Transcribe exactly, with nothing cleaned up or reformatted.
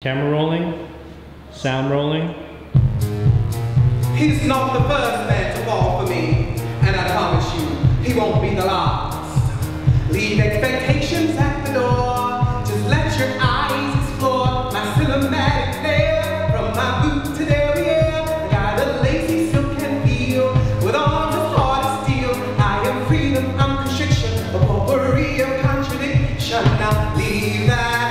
Camera rolling, sound rolling. He's not the first man to fall for me, and I promise you, he won't be the last. Leave expectations at the door, just let your eyes explore my cinematic there, from my boot to there, yeah. I got a lazy silk and feel, with all the heart of steel. I am freedom, I'm constriction, a potpourri of contradiction. Now leave that.